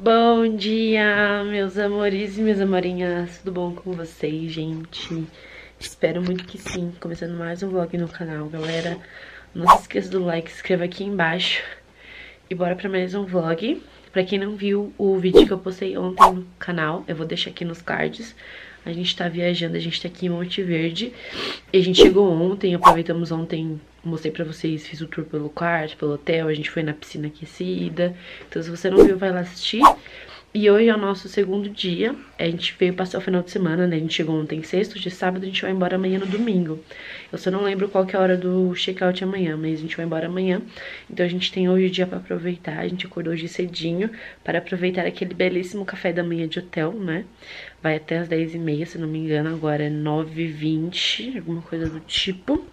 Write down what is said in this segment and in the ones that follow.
Bom dia, meus amores e minhas amorinhas, tudo bom com vocês, gente? Espero muito que sim, começando mais um vlog no canal, galera. Não se esqueça do like, se inscreva aqui embaixo e bora pra mais um vlog. Pra quem não viu o vídeo que eu postei ontem no canal, eu vou deixar aqui nos cards. A gente tá viajando, a gente tá aqui em Monte Verde e a gente chegou ontem, aproveitamos ontem, mostrei pra vocês, fiz o tour pelo quarto, pelo hotel, a gente foi na piscina aquecida. Então se você não viu, vai lá assistir. E hoje é o nosso segundo dia, a gente veio passar o final de semana, né? A gente chegou ontem sexto, de sábado a gente vai embora amanhã no domingo. Eu só não lembro qual que é a hora do check-out amanhã, mas a gente vai embora amanhã. Então a gente tem hoje o dia pra aproveitar, a gente acordou hoje cedinho para aproveitar aquele belíssimo café da manhã de hotel, né? Vai até as 10h30, se não me engano, agora é 9h20, alguma coisa do tipo.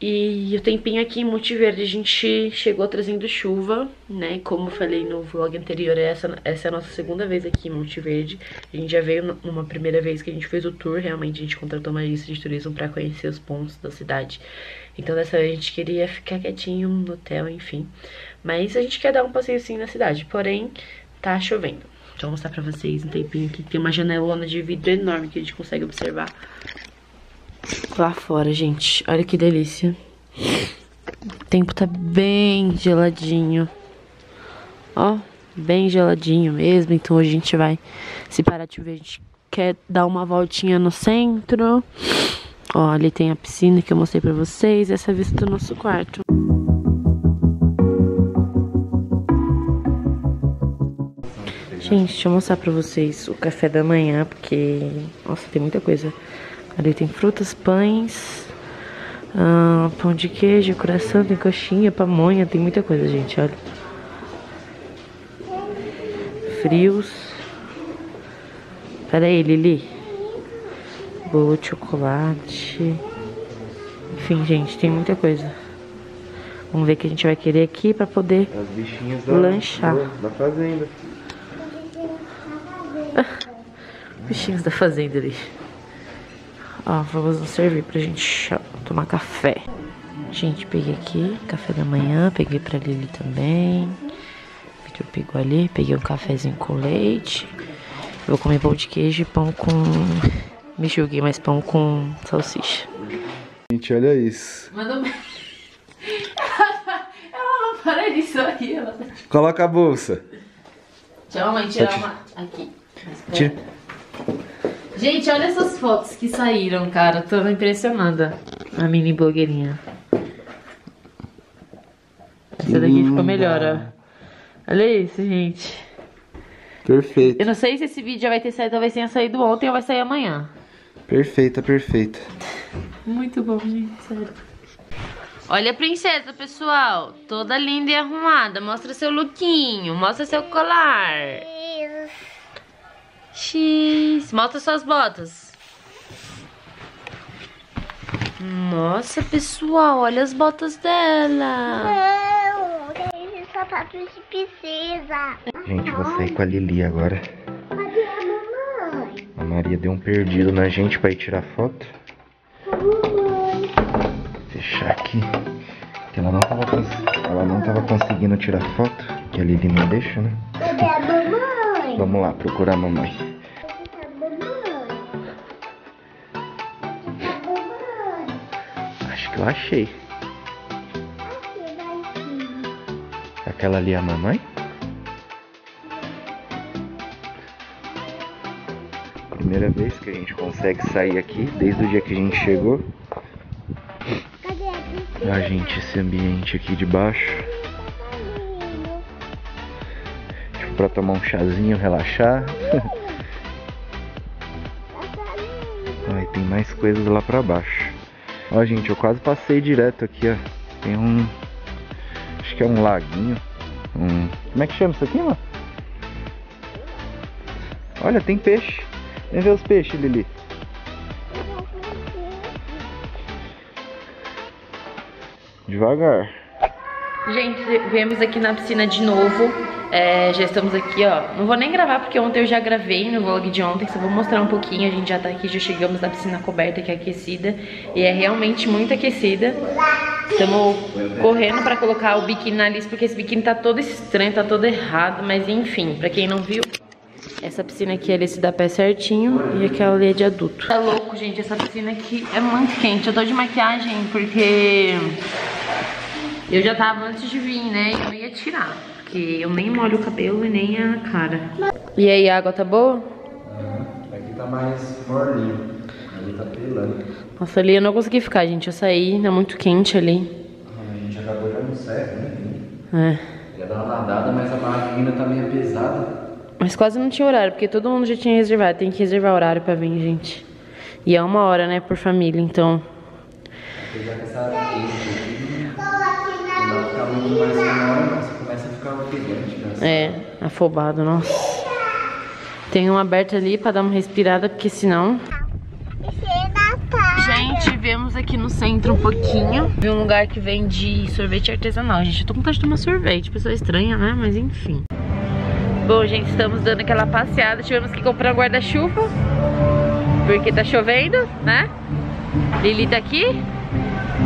E o tempinho aqui em Monte Verde, a gente chegou trazendo chuva, né? Como eu falei no vlog anterior, essa é a nossa segunda vez aqui em Monte Verde. A gente já veio numa primeira vez que a gente fez o tour, realmente a gente contratou uma agência de turismo pra conhecer os pontos da cidade. Então dessa vez a gente queria ficar quietinho no hotel, enfim. Mas a gente quer dar um passeio sim na cidade, porém tá chovendo. Então vou mostrar pra vocês um tempinho aqui, tem uma janelona de vidro enorme que a gente consegue observar lá fora, gente. Olha que delícia. O tempo tá bem geladinho. Ó, bem geladinho mesmo. Então hoje a gente vai, se parar de chover, a gente quer dar uma voltinha no centro. Ó, ali tem a piscina que eu mostrei pra vocês. Essa é a vista do nosso quarto. Gente, deixa eu mostrar pra vocês o café da manhã, porque, nossa, tem muita coisa. Ali tem frutas, pães, pão de queijo, coração, tem coxinha, pamonha, tem muita coisa, gente, olha. Frios. Pera aí, Lili. Bolo de chocolate. Enfim, gente, tem muita coisa. Vamos ver o que a gente vai querer aqui pra poder lanchar. Da fazenda. Bichinhos da fazenda ali. Ó, vamos servir pra gente tomar café. Gente, peguei aqui café da manhã, peguei pra Lili também. Vitor pegou ali, peguei um cafezinho com leite. Eu vou comer pão de queijo e pão com... Me julguei, mas pão com salsicha. Gente, olha isso. Manda um... Ela não para de sorrir. Ela... Coloca a bolsa. Deixa a mamãe tirar uma... Aqui. Tira. Gente, olha essas fotos que saíram, cara. Tô impressionada. A mini blogueirinha. Essa daqui ficou melhor, ó. Olha isso, gente. Perfeito. Eu não sei se esse vídeo já vai ter saído, talvez tenha saído ontem ou vai sair amanhã. Perfeita, perfeita. Muito bom, gente, sério. Olha a princesa, pessoal. Toda linda e arrumada. Mostra seu lookinho, mostra seu colar. X, mostra suas botas. Nossa, pessoal, olha as botas dela. Não, tem esse sapato de princesa. Gente, vou sair com a Lili agora. Cadê a mamãe? A Maria deu um perdido na gente pra ir tirar foto. Mamãe. Fechar aqui. Porque ela não tava conseguindo tirar foto. Que a Lili não deixa, né? Cadê a mamãe? Vamos lá, procurar a mamãe. Eu achei. Aquela ali é a mamãe? Primeira vez que a gente consegue sair aqui, desde o dia que a gente chegou. A gente, esse ambiente aqui de baixo. Tipo, pra tomar um chazinho, relaxar. Aí tem mais coisas lá pra baixo. Ó, gente, eu quase passei direto aqui, ó. Tem um... Acho que é um laguinho. Como é que chama isso aqui, mano? Olha, tem peixe. Vem ver os peixes, Lili. Devagar. Gente, viemos aqui na piscina de novo. Já estamos aqui, ó. Não vou nem gravar porque ontem eu já gravei no vlog de ontem. Só vou mostrar um pouquinho. A gente já tá aqui, já chegamos na piscina coberta, que é aquecida. E é realmente muito aquecida. Estamos correndo pra colocar o biquíni na lista, porque esse biquíni tá todo estranho, tá todo errado, mas enfim, pra quem não viu, essa piscina aqui é esse da pé certinho e aquela ali é de adulto. Tá louco, gente, essa piscina aqui é muito quente. Eu tô de maquiagem porque eu já tava antes de vir, né, e eu ia tirar, porque eu nem molho o cabelo e nem a cara. E aí, a água tá boa? Aqui tá mais morninho. Tá pelando. Nossa, ali eu não consegui ficar, gente. Eu saí, tá muito quente ali. A gente acabou de almoçar, né? É. Ia dar uma nadada, mas a barra ainda tá meio pesada. Mas quase não tinha horário, porque todo mundo já tinha reservado. Tem que reservar horário pra vir, gente. E é 1 hora, né, por família, então. Apesar que essa quente aqui, não dá pra ficar muito mais 1 hora, mas começa a ficar ofegante. É, afobado, nossa. Tem um aberto ali pra dar uma respirada, porque senão... Gente, viemos aqui no centro um pouquinho. Vi um lugar que vende sorvete artesanal. Gente, eu tô com vontade de tomar sorvete. Pessoa estranha, né? Mas enfim. Bom, gente, estamos dando aquela passeada. Tivemos que comprar um guarda-chuva, porque tá chovendo, né? Lili tá aqui.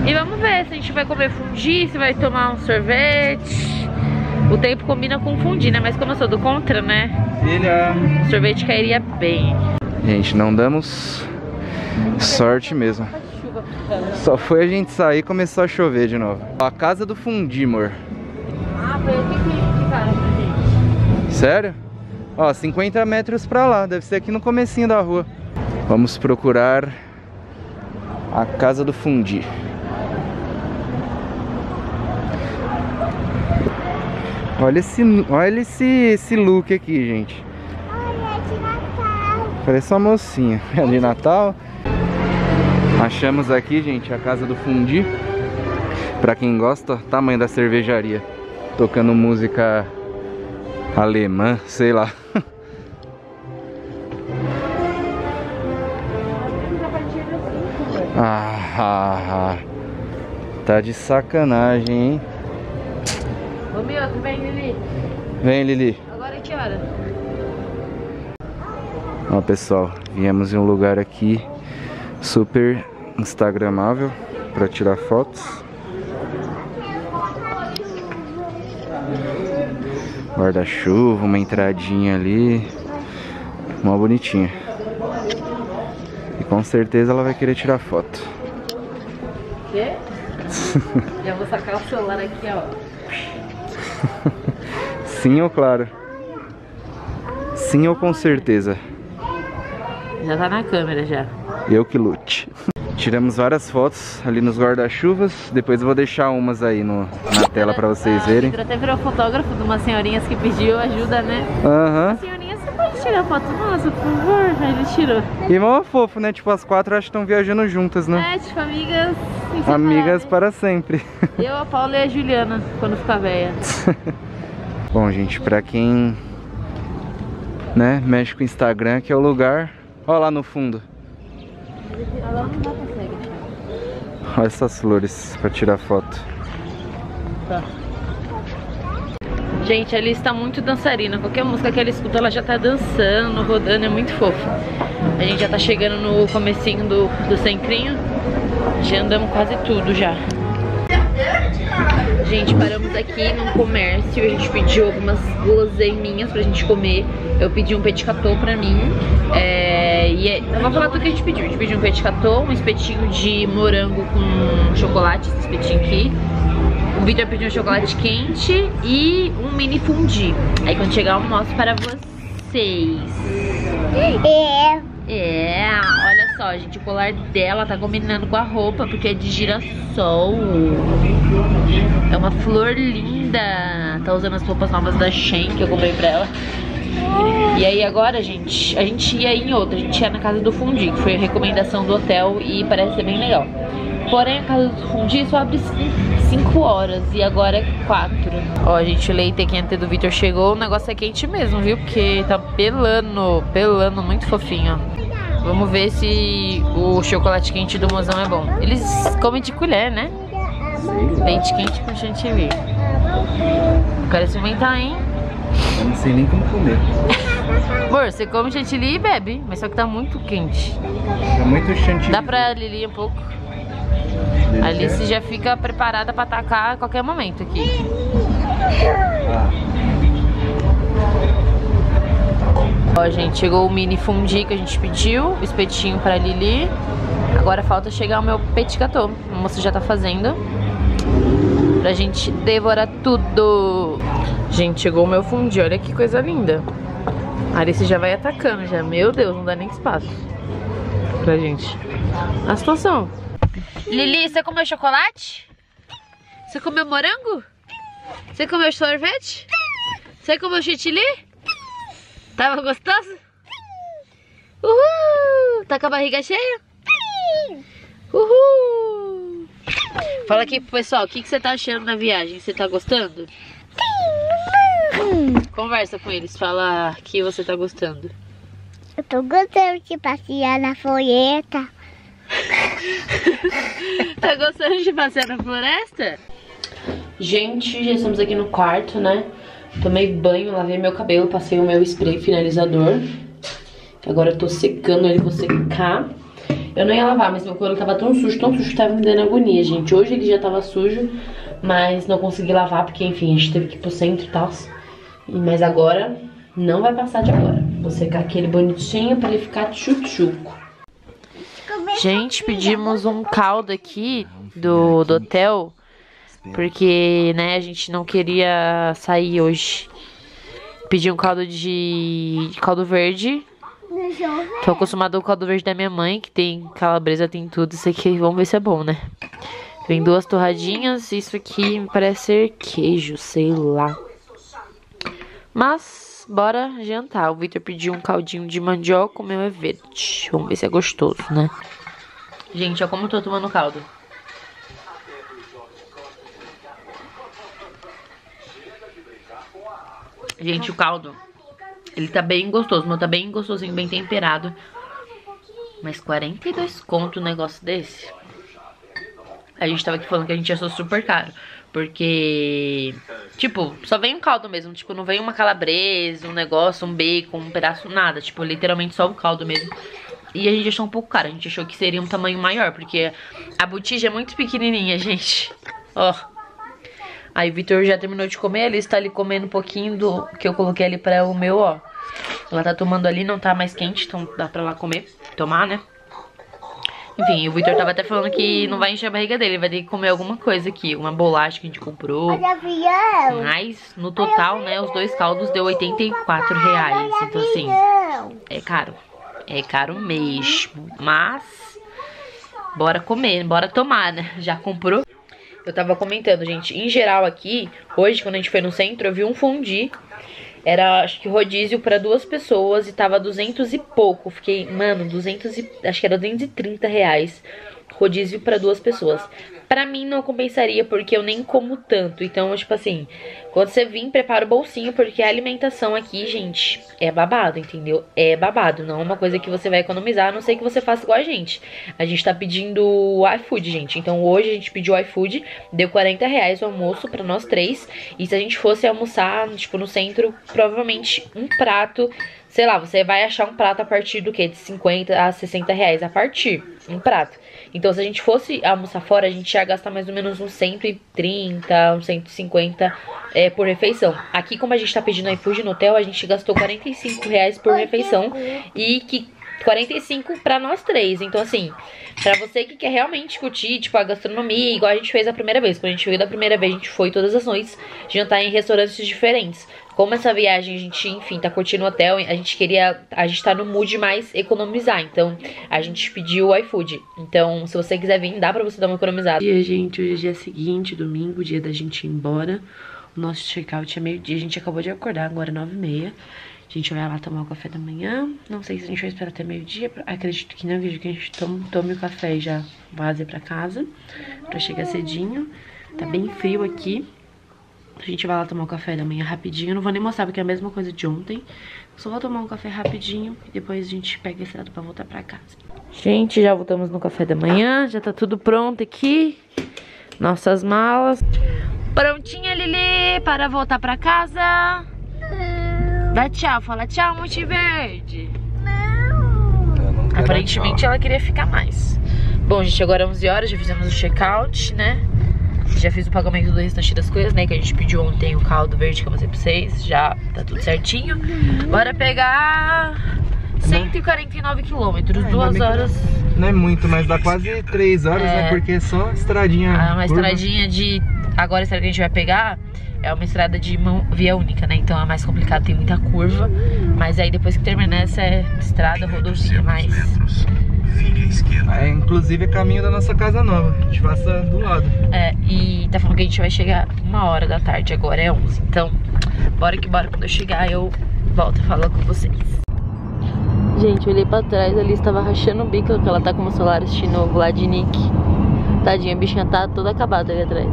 E vamos ver se a gente vai comer fundi, se vai tomar um sorvete. O tempo combina com fundi, né? Mas como eu sou do contra, né? Filha. O sorvete cairia bem. Gente, não damos... sorte mesmo. Só foi a gente sair e começou a chover de novo. A casa do fundi, amor. Ah, foi aqui que indicaram pra gente. Sério? Ó, 50 metros pra lá. Deve ser aqui no comecinho da rua. Vamos procurar a casa do fundi. Olha esse look aqui, gente. Olha, é de Natal. Parece uma mocinha. É de Natal. Achamos aqui, gente, a casa do fundi. Pra quem gosta, tamanho da cervejaria. Tocando música alemã, sei lá. Ah, tá de sacanagem, hein? Ô, meu, tu vem, Lili? Vem, Lili. Agora é que hora? Ó, pessoal, viemos em um lugar aqui super instagramável para tirar fotos. Guarda-chuva, uma entradinha ali, uma bonitinha. E com certeza ela vai querer tirar foto. Quê? Já vou sacar o celular aqui, ó. Sim ou claro? Sim ou com certeza? Já tá na câmera já. Eu que lute. Tiramos várias fotos ali nos guarda-chuvas. Depois eu vou deixar umas aí na tela pra vocês verem. O Pedro até virou fotógrafo de umas senhorinhas que pediu ajuda, né? Aham. Senhorinha, você pode tirar foto nossa, por favor? Aí ele tirou. E mó fofo, né? Tipo, as 4 acho que estão viajando juntas, né? É, tipo, amigas. Amigas para sempre. Eu, a Paula e a Juliana, quando ficar velha. Bom, gente, pra quem, né, mexe com o Instagram, que é o lugar. Olha lá no fundo. Olha essas flores pra tirar foto. Tá. Gente, a Alice tá muito dançarina. Qualquer música que ela escuta, ela já tá dançando, rodando, é muito fofa. A gente já tá chegando no comecinho do centrinho. Já andamos quase tudo já. Gente, paramos aqui num comércio. A gente pediu algumas guloseiminhas pra gente comer. Eu pedi um petit gâteau pra mim. Eu vou falar tudo que a gente pediu. A gente pediu um petit gâteau, um espetinho de morango com chocolate, esse espetinho aqui. O Vitor pediu um chocolate quente e um mini fundi. Aí quando chegar eu mostro para vocês. É, olha só, gente, o colar dela tá combinando com a roupa, porque é de girassol. É uma flor linda. Tá usando as roupas novas da Shein, que eu comprei pra ela. E aí agora, gente, a gente ia em outra. A gente ia na casa do fundi, que foi a recomendação do hotel e parece ser bem legal. Porém, a casa do fundi só abre 5 horas e agora é 4. Ó, gente, o leite quente do Vitor chegou. O negócio é quente mesmo, viu? Porque tá pelando, muito fofinho, ó. Vamos ver se o chocolate quente do mozão é bom. Eles comem de colher, né? Leite quente com chantilly. Quero experimentar, hein? Eu não sei nem como comer. Amor, você come chantilly e bebe, mas só que tá muito quente. Tá muito chantilly. Dá pra Lili um pouco. A Alice já fica preparada pra atacar a qualquer momento aqui. Ó, gente, chegou o mini fundi que a gente pediu, o espetinho pra Lili. Agora falta chegar o meu petit gâteau. A moça já tá fazendo pra gente devorar tudo. Gente, chegou o meu fundi, olha que coisa linda. A Alice já vai atacando já. Meu Deus, não dá nem espaço pra gente. A situação. Lili, você comeu chocolate? Você comeu morango? Você comeu sorvete? Você comeu chantilly? Tava gostoso? Uhul! Tá com a barriga cheia? Uhul! Fala aqui pro pessoal, o que você tá achando da viagem? Você tá gostando? Conversa com eles, fala que você tá gostando. Eu tô gostando de passear na floresta. Tá gostando de passear na floresta? Gente, já estamos aqui no quarto, né? Tomei banho, lavei meu cabelo, passei o meu spray finalizador. Agora eu tô secando ele, vou secar. Eu não ia lavar, mas meu cabelo tava tão sujo que tava me dando agonia, gente. Hoje ele já tava sujo, mas não consegui lavar porque, enfim, a gente teve que ir pro centro e tal. Mas agora, não vai passar de agora. Vou secar aquele bonitinho pra ele ficar tchutchuco. Gente, pedimos um caldo aqui do hotel, porque, né, a gente não queria sair hoje. Pedi um caldo de caldo verde. Tô acostumada com o caldo verde da minha mãe, que tem calabresa, tem tudo. Isso aqui, vamos ver se é bom, né? Vem duas torradinhas, isso aqui me parece ser queijo, sei lá. Mas, bora jantar. O Victor pediu um caldinho de mandioca, o meu é verde. Vamos ver se é gostoso, né? Gente, olha como eu tô tomando caldo. Gente, o caldo, ele tá bem gostoso, mas tá bem gostosinho, bem temperado. Mas 42 conto um negócio desse. A gente tava aqui falando que a gente achou super caro, porque, tipo, só vem um caldo mesmo. Tipo, não vem uma calabresa, um negócio, um bacon, um pedaço, nada. Tipo, literalmente só o caldo mesmo. E a gente achou um pouco caro, a gente achou que seria um tamanho maior, porque a botija é muito pequenininha, gente. Ó. Aí o Vitor já terminou de comer, ele está ali comendo um pouquinho do que eu coloquei ali para o meu, ó. Ela tá tomando ali, não tá mais quente, então dá pra lá comer, tomar, né? Enfim, o Vitor tava até falando que não vai encher a barriga dele, ele vai ter que comer alguma coisa aqui, uma bolacha que a gente comprou. Mas, no total, né, os dois caldos deu R$84. Então, assim, é caro mesmo. Mas, bora comer, bora tomar, né? Já comprou. Eu tava comentando, gente, em geral aqui, hoje, quando a gente foi no centro, eu vi um fundi. Era, acho que rodízio pra duas pessoas e tava 200 e pouco. Fiquei, mano, 200 e... acho que era R$230. Rodízio pra duas pessoas. Pra mim não compensaria, porque eu nem como tanto. Então, tipo assim, quando você vir, prepara o bolsinho, porque a alimentação aqui, gente, é babado, entendeu? É babado, não é uma coisa que você vai economizar, a não ser que você faça igual a gente. A gente tá pedindo iFood, gente. Então, hoje a gente pediu iFood, deu R$40 o almoço pra nós três. E se a gente fosse almoçar, tipo, no centro, provavelmente um prato... Sei lá, você vai achar um prato a partir do quê? De 50 a R$60 a partir, um prato. Então, se a gente fosse almoçar fora, a gente ia gastar mais ou menos uns 130, uns 150 por refeição. Aqui, como a gente tá pedindo iFood no hotel, a gente gastou R$45 por refeição. E que... 45 pra nós três. Então, assim, pra você que quer realmente curtir, tipo, a gastronomia, igual a gente fez a primeira vez. Quando a gente veio da primeira vez, a gente foi todas as noites jantar em restaurantes diferentes. Como essa viagem, a gente, enfim, tá curtindo o hotel, a gente queria... A gente tá no mood mais economizar. Então, a gente pediu o iFood. Então, se você quiser vir, dá pra você dar uma economizada. E aí, gente, hoje é dia seguinte, domingo, dia da gente ir embora. O nosso check-out é meio-dia, a gente acabou de acordar, agora é 9h30. A gente vai lá tomar o café da manhã. Não sei se a gente vai esperar até meio-dia. Acredito que não, vejo que a gente tome o café e já vaze pra casa, pra chegar cedinho. Tá bem frio aqui. A gente vai lá tomar o café da manhã rapidinho. Não vou nem mostrar, porque é a mesma coisa de ontem. Só vou tomar um café rapidinho e depois a gente pega esse lado pra voltar pra casa. Gente, já voltamos no café da manhã. Já tá tudo pronto aqui. Nossas malas. Prontinha, Lili, para voltar pra casa. Dá tchau, fala tchau, Monte Verde. Não. Aparentemente ela queria ficar mais. Bom, gente, agora é 11 horas, já fizemos o check-out, né? Já fiz o pagamento do restante das coisas, né? Que a gente pediu ontem o caldo verde que eu mostrei pra vocês. Já tá tudo certinho. Bora pegar 149 quilômetros, 2 horas. Não é muito, mas dá quase 3 horas, né? Porque é só estradinha. Ah, uma estradinha de... Agora a estrada que a gente vai pegar é uma estrada de via única, né? Então é mais complicado, tem muita curva. Mas aí depois que terminar essa estrada, rodovia, mais... É, inclusive é caminho da nossa casa nova. A gente passa do lado. É, e tá falando que a gente vai chegar 1 hora da tarde. Agora é 11, então bora que bora. Quando eu chegar eu volto a falar com vocês. Gente, eu olhei pra trás, ali estava rachando o bico, porque ela tá com o celular assistindo o Vlad Nick. Tadinha, a bichinha tá toda acabada ali atrás.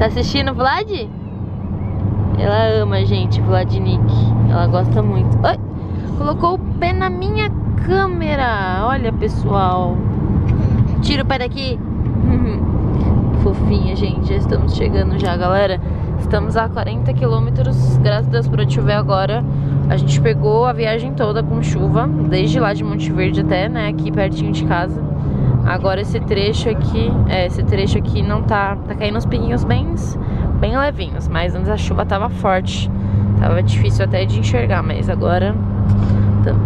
Tá assistindo o Vlad? Ela ama, gente, Vlad Nick. Ela gosta muito. Oi! Colocou o pé na minha câmera. Olha, pessoal. Tira o pé daqui. Fofinha, gente. Já estamos chegando já, galera. Estamos a 40 quilômetros. Graças a Deus para chover agora. A gente pegou a viagem toda com chuva, desde lá de Monte Verde até, né, aqui pertinho de casa. Agora esse trecho aqui, não tá, caindo uns pinguinhos bem levinhos, mas antes a chuva tava forte. Tava difícil até de enxergar, mas agora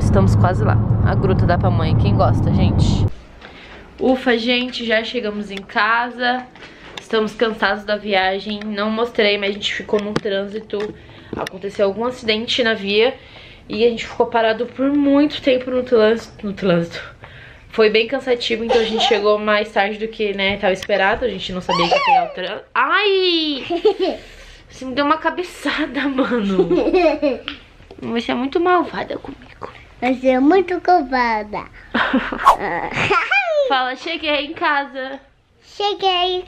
estamos quase lá. A gruta dá pra mãe, quem gosta, gente. Ufa, gente, já chegamos em casa. Estamos cansados da viagem. Não mostrei, mas a gente ficou num trânsito. Aconteceu algum acidente na via e a gente ficou parado por muito tempo no trânsito. Foi bem cansativo, então a gente chegou mais tarde do que, né, tava esperado. A gente não sabia que ia pegar o trânsito. Ai! Você me deu uma cabeçada, mano. Você é muito malvada comigo. Você é muito malvada. Fala, cheguei em casa. Cheguei.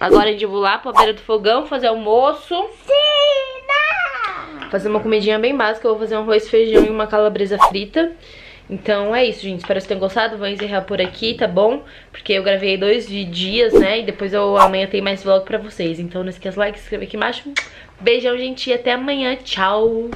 Agora a gente vai lá pra beira do fogão fazer almoço. Sim, não. Fazer uma comidinha bem básica. Eu vou fazer um arroz, feijão e uma calabresa frita. Então é isso, gente. Espero que vocês tenham gostado. Vou encerrar por aqui, tá bom? Porque eu gravei 2 dias, né? E depois eu amanhã tem mais vlog pra vocês. Então não esqueça de like, se inscrever aqui embaixo. Beijão, gente. E até amanhã. Tchau.